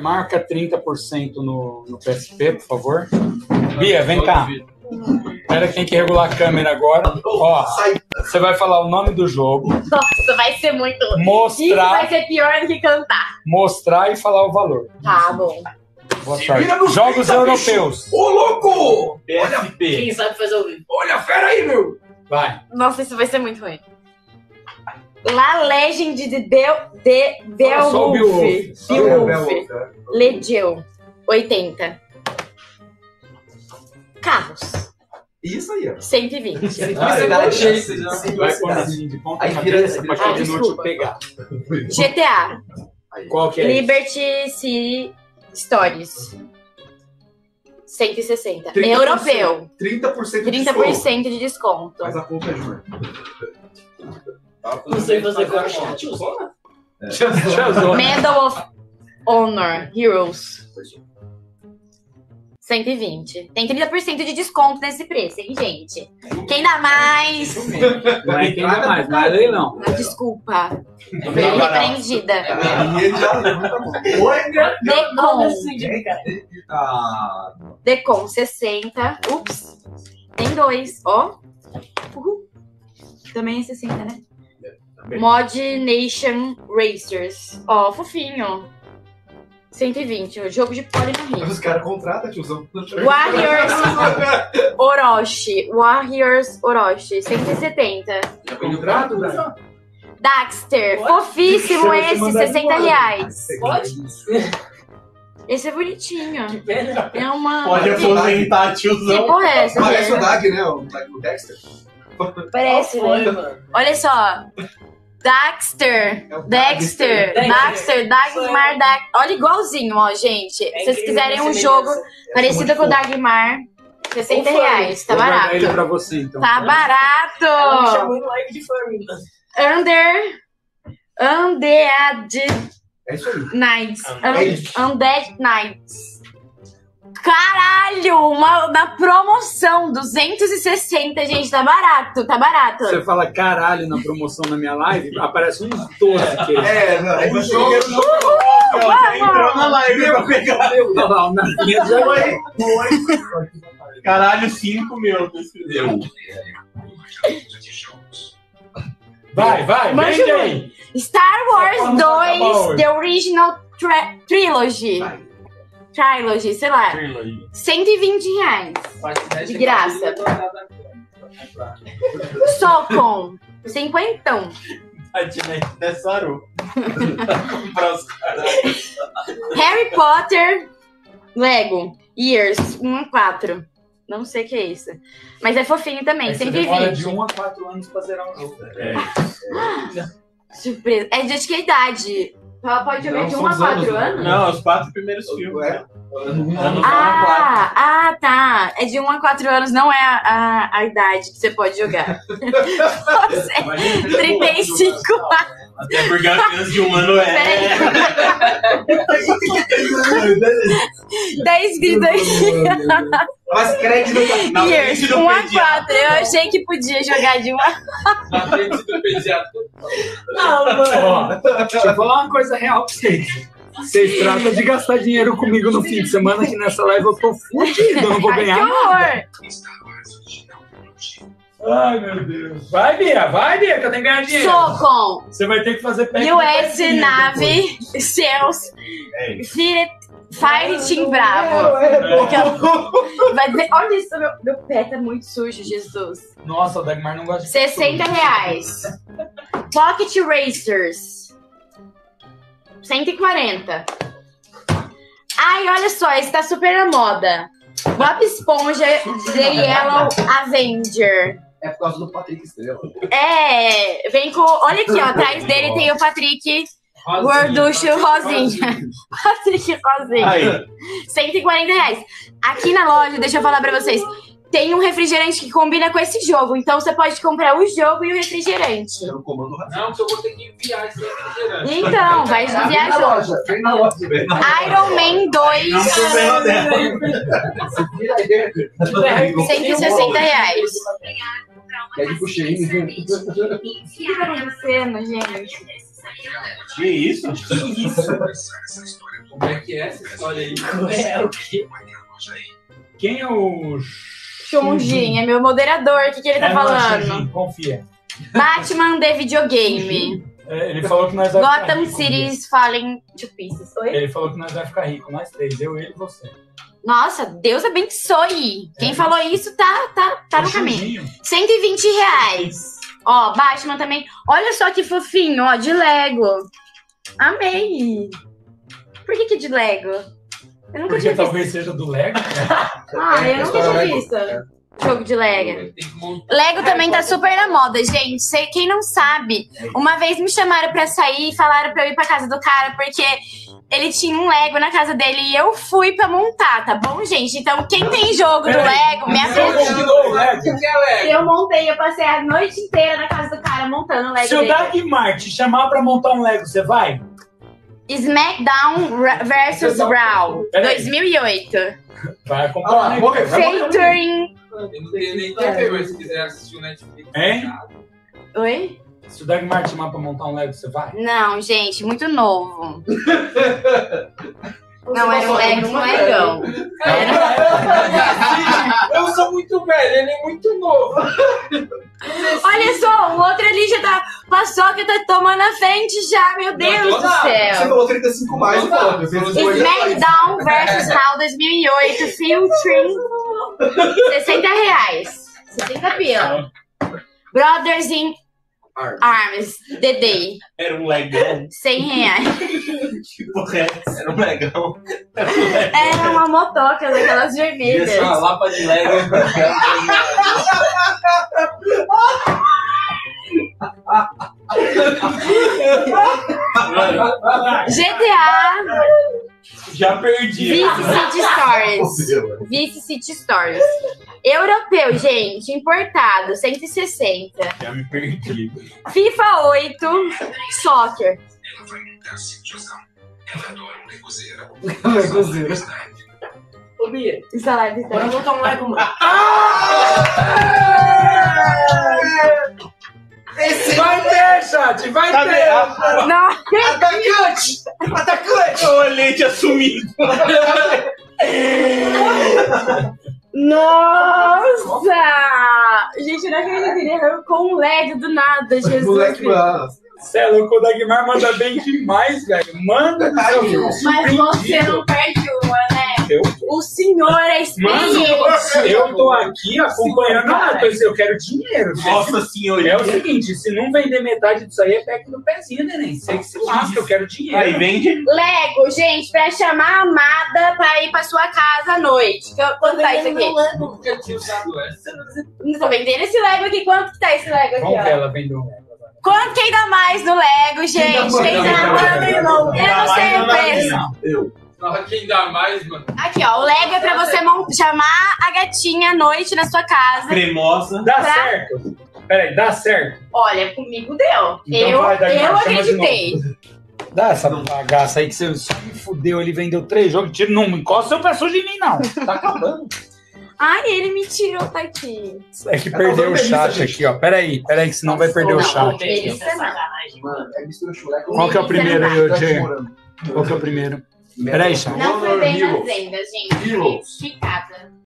Marca 30% no PSP, por favor. Bia, vem cá. Pera, tem que regular a câmera agora. Ó, você vai falar o nome do jogo. Nossa, vai ser muito... Mostrar... Isso vai ser pior do que cantar. Mostrar e falar o valor. Tá bom. Boa tarde. Jogos europeus. Ô, louco! PSP. Quem sabe fazer o vídeo. Olha a fera aí, meu. Vai. Nossa, isso vai ser muito ruim. La Legend de Beowulf. Legend. 80. Carros. Isso aí, ó. 120. GTA. Qual que é? Liberty City Stories. 160. 30%, europeu. 30% de desconto. 30% de desconto. Mas a pouco é juros. Não sei você gosta. Tiozona? Tiozona. Medal of Honor Heroes. 120. Tem 30% de desconto nesse preço, hein, gente? Quem dá mais? Não é quem dá mais, não é leilão. Desculpa. Fui repreendida. Decon. Decon, 60. Ups. Tem dois, ó. Uhul. Também é 60, né? Mod Nation Racers. Ó, fofinho. 120, o jogo de pole no Rio. Os caras contratam, tiozão. Warriors Orochi. Warriors Orochi. 170. Já foi contrato, né? Daxter. Pode? Fofíssimo esse, 60 reais. Pode? Esse é bonitinho. Que pena. É uma... Pode aposentar, tiozão. Que porra é essa? Parece o Dag, né? O Dag do Dexter. Parece, né? Olha só. Daxter, é Daxter, Daxter, Dagmar, Daxter. Olha, igualzinho, ó, gente. É, se vocês quiserem um jogo parecido com o Dagmar, 60 reais. Tá barato. Ele pra você, então. Tá barato. Ela me chamou em live de família. Undead Nights. Caralho, na promoção, 260, gente, tá barato, tá barato. Você fala caralho na promoção na minha live, aparece uns 12 aqui. Não, jogo. Entrou na live pra pegar. Não, na minha já vai. Caralho, 5 mil, tu escreveu. Vai, mande aí. Star Wars 2, The Original Trilogy. Trilogy, sei lá, Trilogy. 120 reais, de graça. Socom, 50. Harry Potter Lego Years 1 a 4. Não sei o que é isso. Mas é fofinho também, é 120. Demora de 1 a 4 anos pra zerar um jogo. Surpresa. É de que idade? Ela pode jogar de 1 a 4 anos? Não, os 4 primeiros filmes. Ah, tá. É de 1 a 4 anos, não é a idade que você pode jogar. 35 anos. Até porque a criança de 1 ano é. 10 gritos aqui. Mas crédito na frente do 1 a 4. Eu achei que podia jogar de 1 a 4. Na frente do pediatra. Não, mano. Deixa eu falar uma coisa real pra vocês. Vocês tratam de gastar dinheiro comigo no fim de semana, que nessa live eu tô fudido, não vou ganhar nada. Ai, meu Deus. Vai, Bia, que eu tenho que ganhar dinheiro. Socom. Você vai ter que fazer pack. US Navy Seals. Fire Team Bravo. Olha isso, meu pé tá muito sujo, Jesus. Nossa, o Dagmar não gosta de 60 reais. Pocket Racers. 140. Ai, olha só, esse tá super na moda. Bob Esponja, The Yellow Avenger. É por causa do Patrick Estrela. É, vem com... Olha aqui, ó, atrás dele tem o Patrick Gorducho Rosinha. Patrick Rosinha. Aí. 140 reais. Aqui na loja, deixa eu falar pra vocês, tem um refrigerante que combina com esse jogo. Então você pode comprar o jogo e o refrigerante. Eu comando o... Não, porque eu vou ter que enviar esse refrigerante. Então, vai enviar na loja. Vem na loja. Iron Man 2. 160 reais. Pede pro cheirinho, gente. Que isso? Que isso? Como é que é essa história aí? É o quê? Quem é o... Xongin, é meu moderador, o que ele tá falando? Xongin, confia. Batman de videogame. Ele falou que nós vai ficar rico. Gotham Cities Fallen de Pieces. Oi? Ele falou que nós vai ficar rico, nós três, eu, ele e você. Nossa, Deus abençoe. Quem falou isso tá no caminho. R$120. Ó, Batman também. Olha só que fofinho, ó, de Lego. Amei. Por que de Lego? Eu nunca tinha visto. Porque talvez seja do Lego. Eu nunca tinha visto. Jogo de Lego. Lego também tá super na moda, gente. Quem não sabe, uma vez me chamaram pra sair e falaram pra eu ir pra casa do cara, porque ele tinha um Lego na casa dele e eu fui pra montar, tá bom, gente? Então, quem tem jogo do Lego, me apresenta. Eu montei, eu passei a noite inteira na casa do cara montando o Lego. Se o Dark Mart chamar pra montar um Lego, você vai? Smackdown vs RAW 2008. Vai acompanhar. Featuring... Eu não tenho nem TV, mas se quiser assistir o Netflix... Hein? Oi? Se o Dagmar te chamar pra montar um Lego, você vai? Não, gente, muito novo. Não, era um Lego, não é legal. Eu sou muito velho, ele é muito novo. Olha só, o outro ali já tá... Paçoca tá tomando a frente já, meu Deus do céu. Você falou 35 mais, mano. Smackdown vs Raw 2008, featuring... R$60. 60 pila. Brothers in Arms, The Day. Era um legão. R$100. Era um legão. Era uma motoca daquelas vermelhas. Isso, uma lapa de Lego. GTA. Já perdi. Vice City Stories. Europeu, gente. Importado. 160. Já me perdi. FIFA 8. Soccer. Ela vai me dar sentiosão. Ela adora um legozeira. Ô, Bia. Vamos botar um Lego. Esse vai ter, chat! Vai ter! Não. Atacante! O leite assumido! Nossa! Gente, eu não acredito com um lag do nada, Jesus. Moleque, você é louco, o Dagmar manda bem demais, velho. Manda, cara. Mas você não perde uma, né? O senhor é experiente. Mano, eu tô aqui acompanhando a coisa. Eu quero dinheiro. Nossa senhora. É o seguinte, se não vender metade disso aí, é pega no pezinho, neném. Sei que se lasca, eu quero dinheiro. Aí vende. Lego, gente, pra chamar a amada pra ir pra sua casa à noite. Quanto tá isso aqui? Lego, eu tinha usado essa. Não tô vendendo esse Lego aqui. Quanto que tá esse Lego aqui? Como que ela vendeu um Lego? Quanto que dá mais no Lego, gente? Quem dá mais, meu irmão? Eu não sei o preço. Quem dá mais, mano? Aqui, ó. O Lego é pra você chamar a gatinha à noite na sua casa. Cremosa. Dá certo. Peraí, dá certo. Olha, comigo deu. Então eu acreditei. Dá essa bagaça aí que você só me fudeu. Ele vendeu 3 jogos. Tiro, não encosta seu pé sujo de mim, não. Tá acabando. Ai, ele me tirou, tá aqui. É que perdeu o chat aqui, ó. Peraí, que senão vai perder o chat. Qual que é o primeiro aí, Diego? Qual que é o primeiro? Peraí, não foi bem nas vendas, gente. Fiquei ficada.